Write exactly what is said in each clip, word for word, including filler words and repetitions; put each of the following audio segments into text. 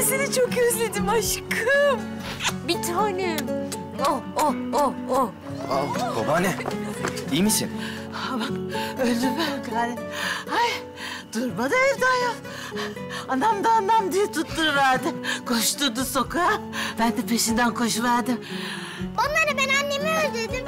de seni çok özledim aşkım. Bir tanem. Oh, oh, oh, oh. Aa, babaanne, iyi misin? Aa, bak, öldüm ben gari. Ay, durmadı evden ya. Anam da anam diye tutturuverdi. Koşturdu sokağa. Ben de peşinden koşuverdim. Onları ben annemi özledim.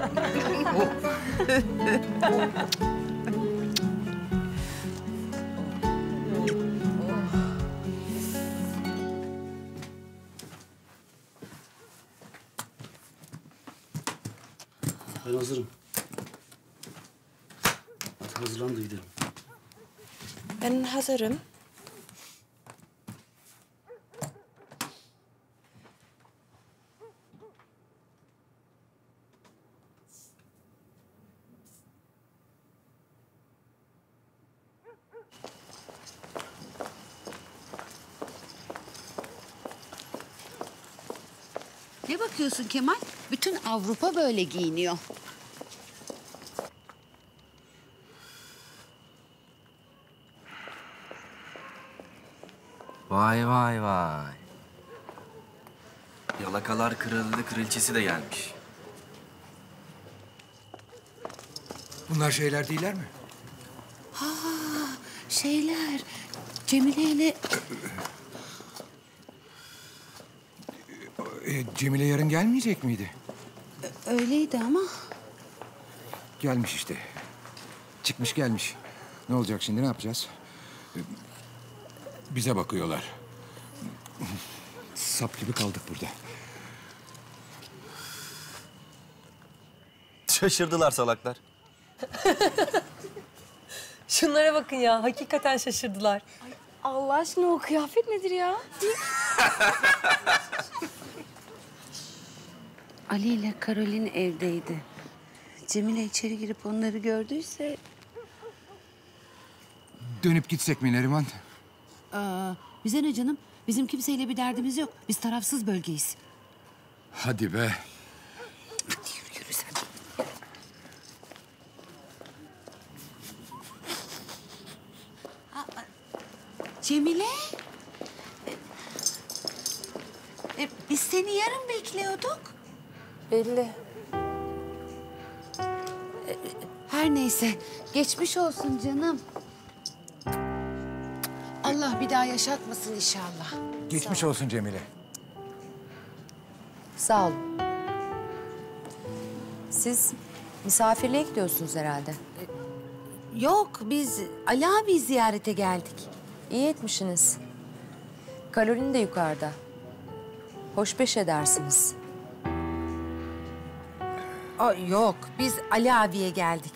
Ben hazırım. Hadi hazırlan da gidelim. Ben hazırım. Ne bakıyorsun Kemal? Bütün Avrupa böyle giyiniyor. Vay vay vay. Yalakalar kralı kraliçesi de gelmiş. Bunlar şeyler değiller mi? Ha, şeyler. Cemile ile... E, Cemile yarın gelmeyecek miydi? Öyleydi ama. Gelmiş işte. Çıkmış gelmiş. Ne olacak şimdi, ne yapacağız? Bize bakıyorlar. Sap gibi kaldık burada. Şaşırdılar salaklar. Şunlara bakın ya, hakikaten şaşırdılar. Ay, Allah aşkına o kıyafet nedir ya? Ali ile Caroline evdeydi. Cemile içeri girip onları gördüyse... Dönüp gitsek mi Neriman? Aa, bize ne canım? Bizim kimseyle bir derdimiz yok. Biz tarafsız bölgeyiz. Hadi be. Hadi yürü, yürü sen. Aa, Cemile. Ee, biz seni yarın bekliyorduk. Belli. Her neyse, geçmiş olsun canım. Allah bir daha yaşatmasın inşallah. Geçmiş olsun Cemile. Sağ olun. Siz misafirliğe gidiyorsunuz herhalde. Yok, biz Ali abiyi ziyarete geldik. İyi etmişsiniz. Caroline de yukarıda. Hoşbeş edersiniz. Aa, yok, biz Ali abiye geldik.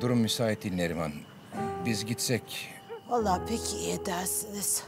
Durum müsait değil Neriman. Biz gitsek... Vallahi pek iyi edersiniz.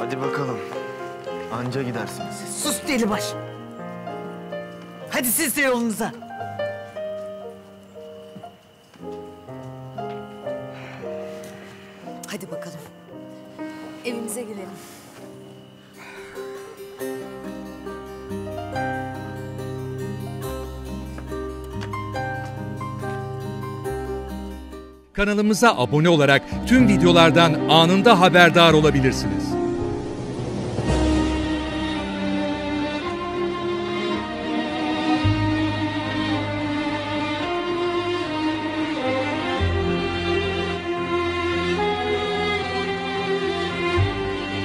Hadi bakalım. Anca gidersiniz. Sus delibaş. Hadi siz de yolunuza. Hadi bakalım. Evimize gidelim. Kanalımıza abone olarak tüm videolardan anında haberdar olabilirsiniz.